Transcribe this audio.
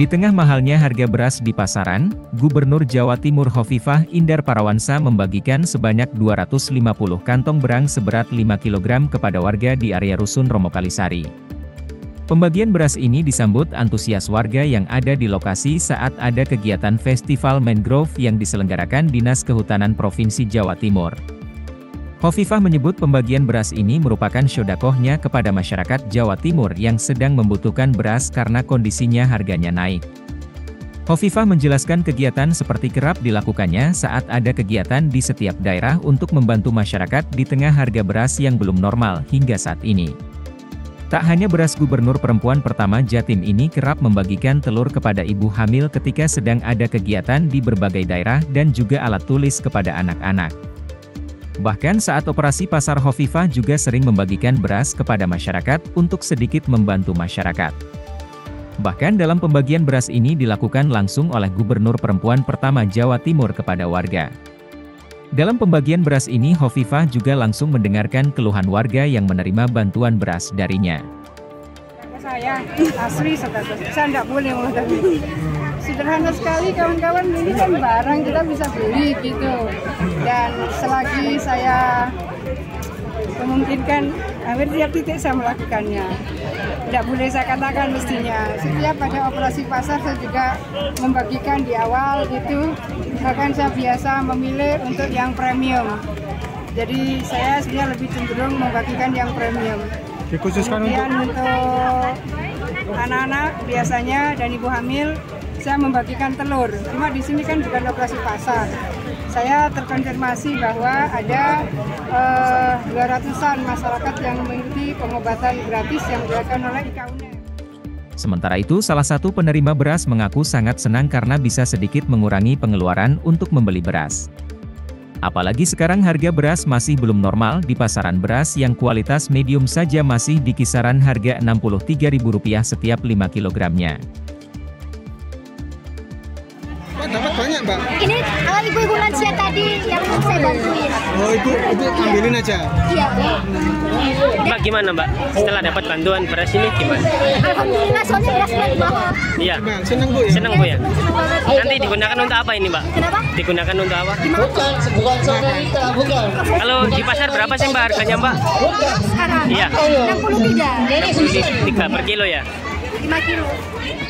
Di tengah mahalnya harga beras di pasaran, Gubernur Jawa Timur Khofifah Indar Parawansa membagikan sebanyak 250 kantong berang seberat 5 kg kepada warga di area Rusun Romokalisari. Pembagian beras ini disambut antusias warga yang ada di lokasi saat ada kegiatan Festival Mangrove yang diselenggarakan Dinas Kehutanan Provinsi Jawa Timur. Khofifah menyebut pembagian beras ini merupakan syodakohnya kepada masyarakat Jawa Timur yang sedang membutuhkan beras karena kondisinya harganya naik. Khofifah menjelaskan kegiatan seperti kerap dilakukannya saat ada kegiatan di setiap daerah untuk membantu masyarakat di tengah harga beras yang belum normal hingga saat ini. Tak hanya beras, gubernur perempuan pertama Jatim ini kerap membagikan telur kepada ibu hamil ketika sedang ada kegiatan di berbagai daerah dan juga alat tulis kepada anak-anak. Bahkan saat operasi pasar, Khofifah juga sering membagikan beras kepada masyarakat untuk sedikit membantu masyarakat. Bahkan dalam pembagian beras ini dilakukan langsung oleh Gubernur Perempuan Pertama Jawa Timur kepada warga. Dalam pembagian beras ini, Khofifah juga langsung mendengarkan keluhan warga yang menerima bantuan beras darinya. Saya asli, saya nggak boleh ngomong. Sederhana sekali kawan-kawan, ini kan barang kita bisa beli gitu. Dan selagi saya memungkinkan, hampir tiap titik saya melakukannya. Tidak boleh saya katakan mestinya. Setiap ada operasi pasar saya juga membagikan di awal gitu. Bahkan saya biasa memilih untuk yang premium. Jadi saya sebenarnya lebih cenderung membagikan yang premium. Dikhususkan untuk anak-anak biasanya dan ibu hamil. Saya membagikan telur, cuma di sini kan bukan operasi pasar. Saya terkonfirmasi bahwa ada 200-an masyarakat yang mengikuti pengobatan gratis yang dilakukan oleh IKUNE. Sementara itu, salah satu penerima beras mengaku sangat senang karena bisa sedikit mengurangi pengeluaran untuk membeli beras. Apalagi sekarang harga beras masih belum normal di pasaran. Beras yang kualitas medium saja masih di kisaran harga Rp63.000 setiap 5 kilogramnya. Dapat banyak, Mbak. Ini ibu-ibu lansia tadi yang saya bantuin. Oh, ibu ambilin aja. Iya, Bu. Mbak gimana, Mbak? Setelah dapat bantuan beras ini gimana? Alhamdulillah, soalnya berasnya mahal. Iya. Senang, Bu ya. Senang, Bu ya. Nanti digunakan untuk apa ini, Mbak? Kenapa? Digunakan untuk apa? Bukan saudara, bukan. Kalau di pasar berapa sih, Mbak, harganya, Mbak? Sekarang. Iya. 63. 63 per kilo ya. 5 kilo.